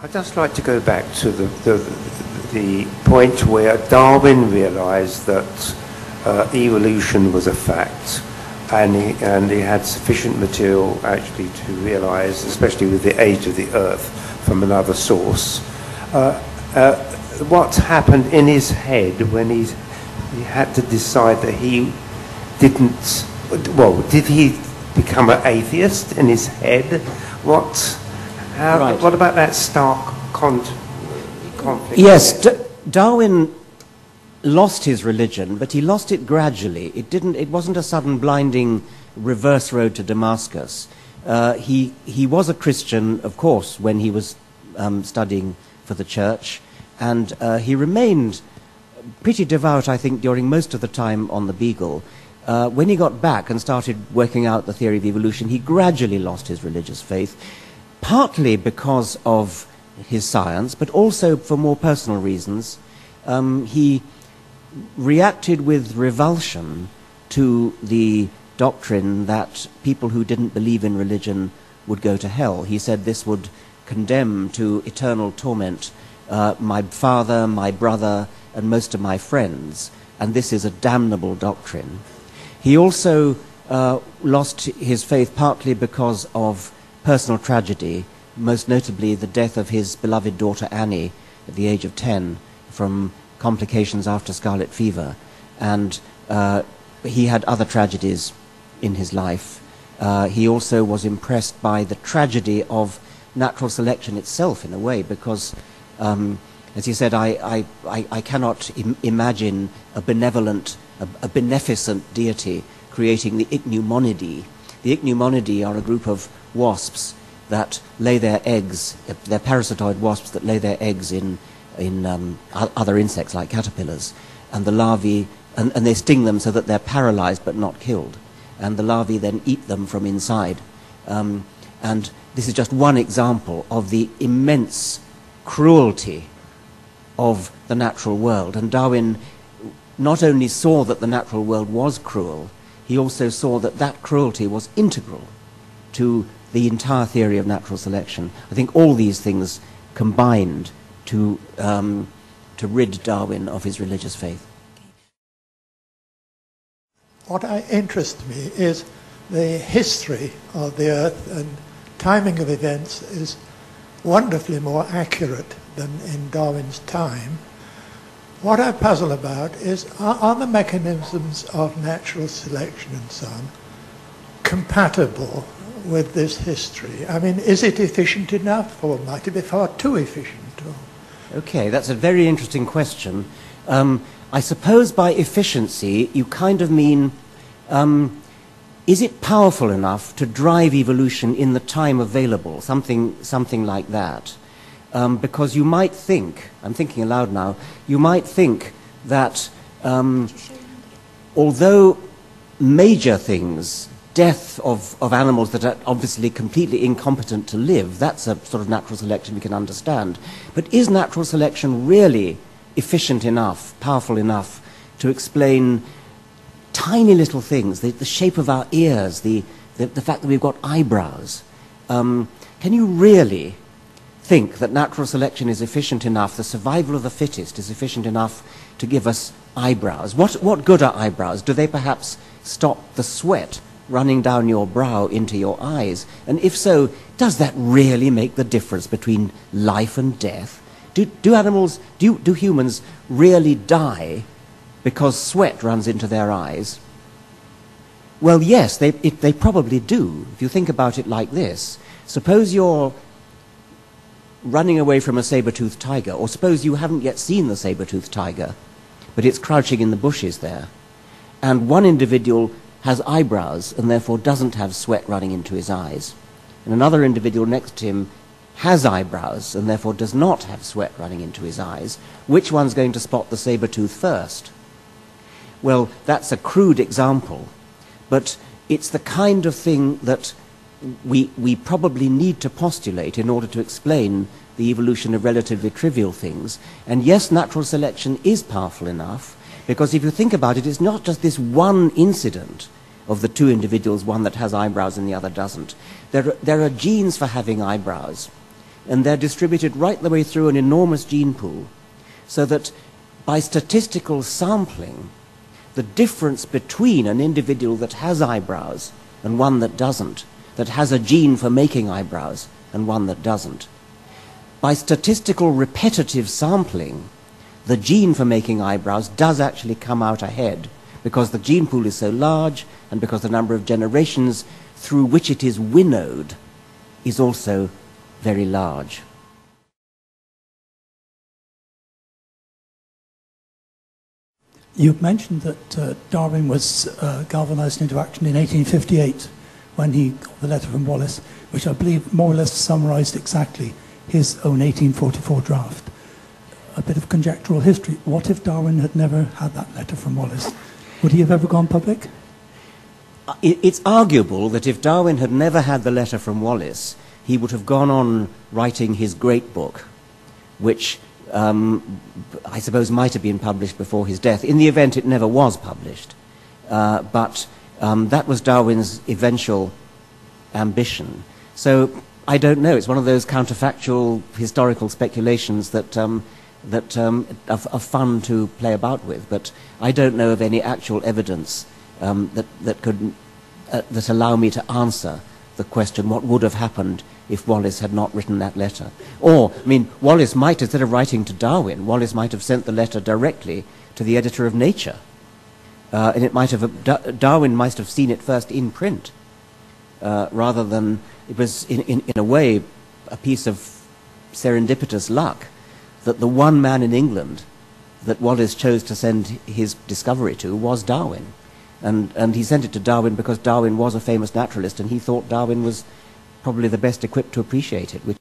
I'd just like to go back to the point where Darwin realized that evolution was a fact, and he had sufficient material actually to realize, especially with the age of the Earth from another source, what happened in his head when he had to decide that he didn't, well, did he become an atheist in his head? What about that stark conflict? Yes, Darwin lost his religion, but he lost it gradually. It wasn't a sudden blinding reverse road to Damascus. He was a Christian, of course, when he was studying for the church, and he remained pretty devout, I think, during most of the time on the Beagle. When he got back and started working out the theory of evolution, he gradually lost his religious faith, partly because of his science, but also for more personal reasons. He reacted with revulsion to the doctrine that people who didn't believe in religion would go to hell. He said this would condemn to eternal torment my father, my brother, and most of my friends, and this is a damnable doctrine. He also lost his faith partly because of personal tragedy, most notably the death of his beloved daughter Annie at the age of 10 from complications after scarlet fever, and he had other tragedies in his life. He also was impressed by the tragedy of natural selection itself, in a way, because as he said, I cannot imagine a beneficent deity creating the Ichneumonidae. The Ichneumonidae are a group of wasps that lay their eggs, they're parasitoid wasps that lay their eggs in other insects like caterpillars, and the larvae, and they sting them so that they're paralyzed but not killed, and the larvae then eat them from inside. And this is just one example of the immense cruelty of the natural world, and Darwin not only saw that the natural world was cruel, he also saw that that cruelty was integral to the entire theory of natural selection. I think all these things combined to rid Darwin of his religious faith. What interests me is the history of the Earth, and timing of events is wonderfully more accurate than in Darwin's time. What I puzzle about is, are the mechanisms of natural selection and so on compatible with this history? I mean, is it efficient enough, or might it be far too efficient? Or? Okay, that's a very interesting question. I suppose by efficiency you kind of mean, is it powerful enough to drive evolution in the time available, something like that? Because you might think, I'm thinking aloud now, you might think that although major things, death of animals that are obviously completely incompetent to live, that's a sort of natural selection we can understand. But is natural selection really efficient enough, powerful enough to explain tiny little things, the shape of our ears, the fact that we've got eyebrows? Can you really think that natural selection is efficient enough, the survival of the fittest is efficient enough to give us eyebrows? What good are eyebrows? Do they perhaps stop the sweat running down your brow into your eyes? And if so, does that really make the difference between life and death? Do humans really die because sweat runs into their eyes? Well, yes, they probably do, if you think about it like this. Suppose you're running away from a saber-toothed tiger, or suppose you haven't yet seen the saber-toothed tiger, but it's crouching in the bushes there, and one individual has eyebrows and therefore doesn't have sweat running into his eyes, and another individual next to him has eyebrows and therefore does not have sweat running into his eyes. Which one's going to spot the saber-tooth first? Well, that's a crude example, but it's the kind of thing that we probably need to postulate in order to explain the evolution of relatively trivial things. And yes, natural selection is powerful enough, because if you think about it, it's not just this one incident of the two individuals, one that has eyebrows and the other doesn't. There are genes for having eyebrows. and they're distributed right the way through an enormous gene pool, so that by statistical sampling, the difference between an individual that has eyebrows and one that doesn't, that has a gene for making eyebrows and one that doesn't, by statistical repetitive sampling, the gene for making eyebrows does actually come out ahead, because the gene pool is so large and because the number of generations through which it is winnowed is also very large. You mentioned that Darwin was galvanized into action in 1858 when he got the letter from Wallace, which I believe more or less summarized exactly his own 1844 draft. A bit of conjectural history. What if Darwin had never had that letter from Wallace? Would he have ever gone public? It's arguable that if Darwin had never had the letter from Wallace, he would have gone on writing his great book, which I suppose might have been published before his death. In the event, it never was published. But that was Darwin's eventual ambition. So I don't know. It's one of those counterfactual historical speculations that, are fun to play about with. But I don't know of any actual evidence that allow me to answer the question, what would have happened if Wallace had not written that letter? Or, I mean, Wallace might, instead of writing to Darwin, Wallace might have sent the letter directly to the editor of Nature. And it might have, Darwin might have seen it first in print, rather than, it was in a way a piece of serendipitous luck that the one man in England that Wallace chose to send his discovery to was Darwin. And he sent it to Darwin because Darwin was a famous naturalist, and he thought Darwin was probably the best equipped to appreciate it. Which